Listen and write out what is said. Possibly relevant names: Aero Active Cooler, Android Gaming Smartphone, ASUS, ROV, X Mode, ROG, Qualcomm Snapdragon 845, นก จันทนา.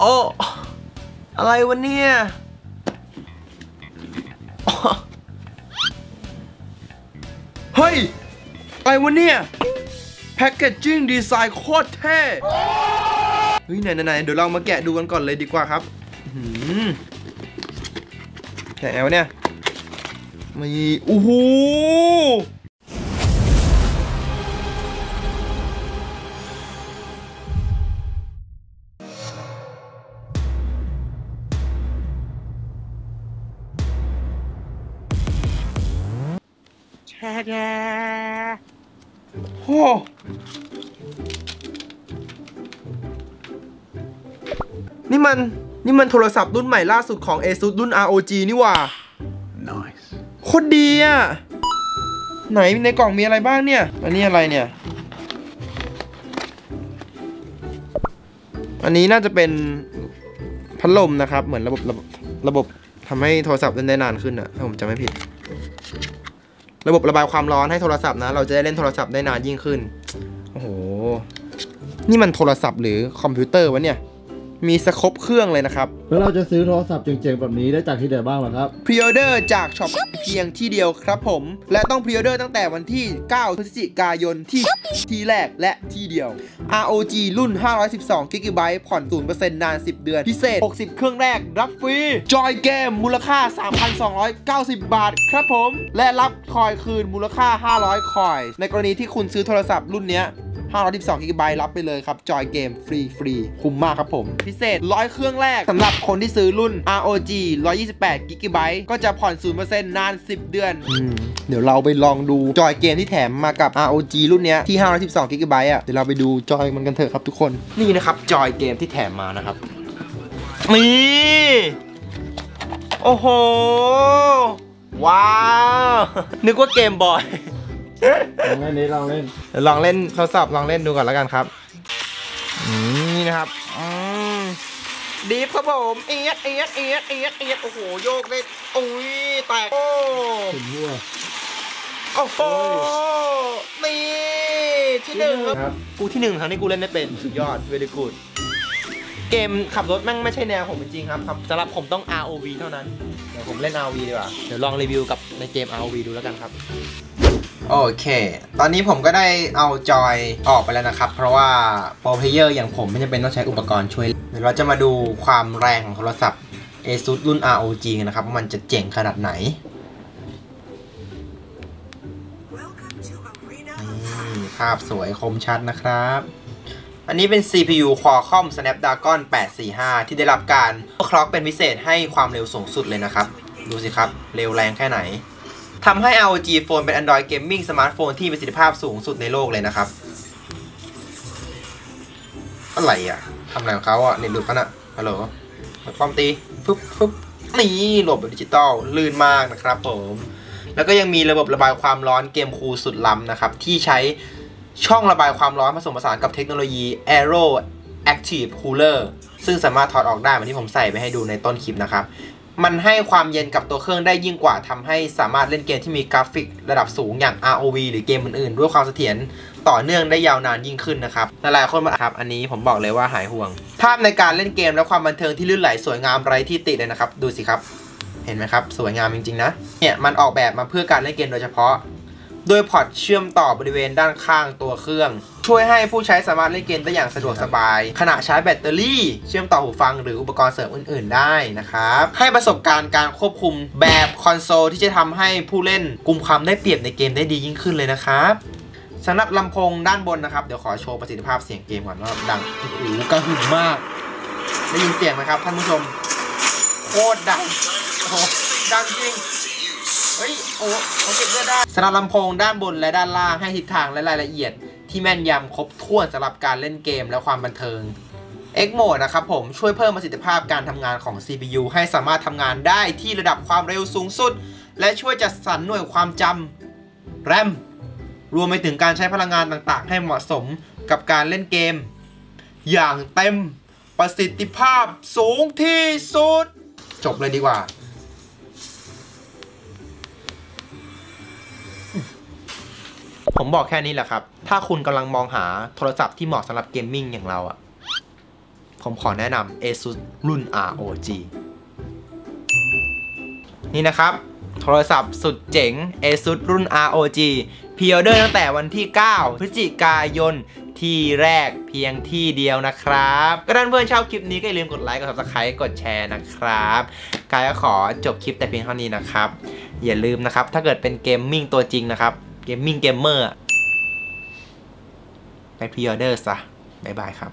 โอ้อะไรวะเนี่ยเฮ้ยอะไรวะเนี่ยแพคเกจจิ้งดีไซน์โคตรเท่เฮ้ยไหนเดี๋ยวเรามาแกะดูกันก่อนเลยดีกว่าครับแกะแล้วเนี่ยมีโอ้โหโอ้นี่มันโทรศัพท์รุ่นใหม่ล่าสุดของ ASUS รุ่น ROG นี่หว่า Nice โคตรดีอ่ะไหนในกล่องมีอะไรบ้างเนี่ยอันนี้อะไรเนี่ยอันนี้น่าจะเป็นพัดลมนะครับเหมือนระบบทำให้โทรศัพท์เล่นได้นานขึ้นอ่ะถ้าผมจำไม่ผิดระบบระบายความร้อนให้โทรศัพท์นะเราจะได้เล่นโทรศัพท์ได้นานยิ่งขึ้นโอ้โหนี่มันโทรศัพท์หรือคอมพิวเตอร์วะเนี่ยมีสครบเครื่องเลยนะครับแล้วเราจะซื้อโทรศัพท์เจ๋งๆแบบนี้ได้จากที่ไหนบ้างล่ะครับพรีออเดอร์จากช็อปเพียงที่เดียวครับผมและต้องพรีออเดอร์ตั้งแต่วันที่9พฤศจิกายนที่แรกและที่เดียว ROG รุ่น 512 GB ผ่อน 0% นาน 10 เดือนพิเศษ60เครื่องแรกรับฟรีจอยเกมมูลค่า 3,290 บาทครับผมและรับคอยคืนมูลค่า500คอยในกรณีที่คุณซื้อโทรศัพท์รุ่นเนี้ย512 GB รับไปเลยครับจอยเกมฟรีคุ้มมากครับผมพิเศษ100เครื่องแรกสำหรับคนที่ซื้อรุ่น ROG 128 GB ก็จะผ่อน 0% นาน 10 เดือนเดี๋ยวเราไปลองดูจอยเกมที่แถมมากับ ROG รุ่นเนี้ยที่512 GB อ่ะเดี๋ยวเราไปดูจอยมันกันเถอะครับทุกคนนี่นะครับจอยเกมที่แถมมานะครับนี่โอ้โหว้าวนึกว่าเกมบอยลองเล่นทดสอบลองเล่นดูก่อนแล้วกันครับนี่นะครับดีครับผมเอียดโอ้โหโยกเล่นอุ้ยแตกโอ้โอ้โหมีที่หนึ่งครับกูที่หนึ่งทั้งที่กูเล่นได้เป็นสุดยอดเวดีกูดเกมขับรถแม่งไม่ใช่แนวผมจริงครับสำหรับผมต้อง ROV เท่านั้นเดี๋ยวผมเล่น ROV ดีกว่าเดี๋ยวลองรีวิวกับในเกม ROV ดูแล้วกันครับโอเคตอนนี้ผมก็ได้เอาจอยออกไปแล้วนะครับเพราะว่าโปรเพลเยอร์อย่างผมไม่จำเป็นต้องใช้อุปกรณ์ช่วยเดี๋ยวเราจะมาดูความแรงของโทรศัพท์ ASUS รุ่น ROG นะครับว่ามันจะเจ๋งขนาดไหนภาพสวยคมชัดนะครับอันนี้เป็น CPU Qualcomm Snapdragon 845ที่ได้รับการคล็อกเป็นพิเศษให้ความเร็วสูงสุดเลยนะครับดูสิครับเร็วแรงแค่ไหนทำให้ ROG Phone เป็น Android Gaming Smartphone ที่มีประสิทธิภาพสูงสุดในโลกเลยนะครับอะไรอ่ะทำอะไรของเขาอ่ะเน็ตหลุดปะน่ะฮัลโหลความตีปุ๊บนี่หลบแบบดิจิตอลลื่นมากนะครับผมแล้วก็ยังมีระบบระบายความร้อนเกมคูลสุดล้ำนะครับที่ใช้ช่องระบายความร้อนผสมผสานกับเทคโนโลยี Aero Active Cooler ซึ่งสามารถถอดออกได้เหมือนที่ผมใส่ไปให้ดูในต้นคลิปนะครับมันให้ความเย็นกับตัวเครื่องได้ยิ่งกว่าทำให้สามารถเล่นเกมที่มีกราฟิกระดับสูงอย่าง ROV หรือเกมอื่นๆด้วยความเสถียรต่อเนื่องได้ยาวนานยิ่งขึ้นนะครับหลายคนครับอันนี้ผมบอกเลยว่าหายห่วงภาพในการเล่นเกมและความบันเทิงที่ลื่นไหลสวยงามไร้ที่ติเลยนะครับดูสิครับเห็นไหมครับสวยงามจริงๆนะเนี่ยมันออกแบบมาเพื่อการเล่นเกมโดยเฉพาะโดยพอร์ตเชื่อมต่อบริเวณด้านข้างตัวเครื่องช่วยให้ผู้ใช้สามารถเล่นเกมได้อย่างสะดวกสบายขณะใช้แบตเตอรี่เชื่อมต่อหูฟังหรืออุปกรณ์เสริมอื่นๆได้นะครับให้ประสบการณ์การควบคุมแบบคอนโซลที่จะทำให้ผู้เล่นกุมความได้เปรียบในเกมได้ดียิ่งขึ้นเลยนะครับสำหรับลำโพงด้านบนนะครับเดี๋ยวขอโชว์ประสิทธิภาพเสียงเกมก่อนว่าดังโอ้โหกระหึ่มมากได้ยินเสียงไหมครับท่านผู้ชมโคตรดังโอ้ดังจริงเฮ้ยโอ้เขาเก็บได้สำหรับลำโพงด้านบนและด้านล่างให้ทิศทางและรายละเอียดที่แม่นยำครบถ้วนสำหรับการเล่นเกมและความบันเทิง X Mode นะครับผมช่วยเพิ่มประสิทธิภาพการทำงานของ CPU ให้สามารถทำงานได้ที่ระดับความเร็วสูงสุดและช่วยจัดสรรหน่วยความจำ RAM รวมไปถึงการใช้พลังงานต่างๆให้เหมาะสมกับการเล่นเกมอย่างเต็มประสิทธิภาพสูงที่สุดจบเลยดีกว่าผมบอกแค่นี้แหละครับถ้าคุณกำลังมองหาโทรศัพท์ที่เหมาะสำหรับเกมมิ่งอย่างเราอะ ผมขอแนะนำ ASUS รุ่น ROG นี่นะครับโทรศัพท์สุดเจ๋ง ASUS รุ่น ROG พรีออเดอร์ตั้งแต่วันที่ 9 พฤศจิกายนที่แรกเพียงที่เดียวนะครับก็ท่านเพื่อนชอบคลิปนี้ก็อย่าลืมกดไลค์กด Subscribe กดแชร์นะครับกายก็ขอจบคลิปแต่เพียงเท่านี้นะครับอย่าลืมนะครับถ้าเกิดเป็นเกมมิ่งตัวจริงนะครับเกมมิ่งเกมเมอร์ไปพรีออเดอร์ซะบ๊ายบายครับ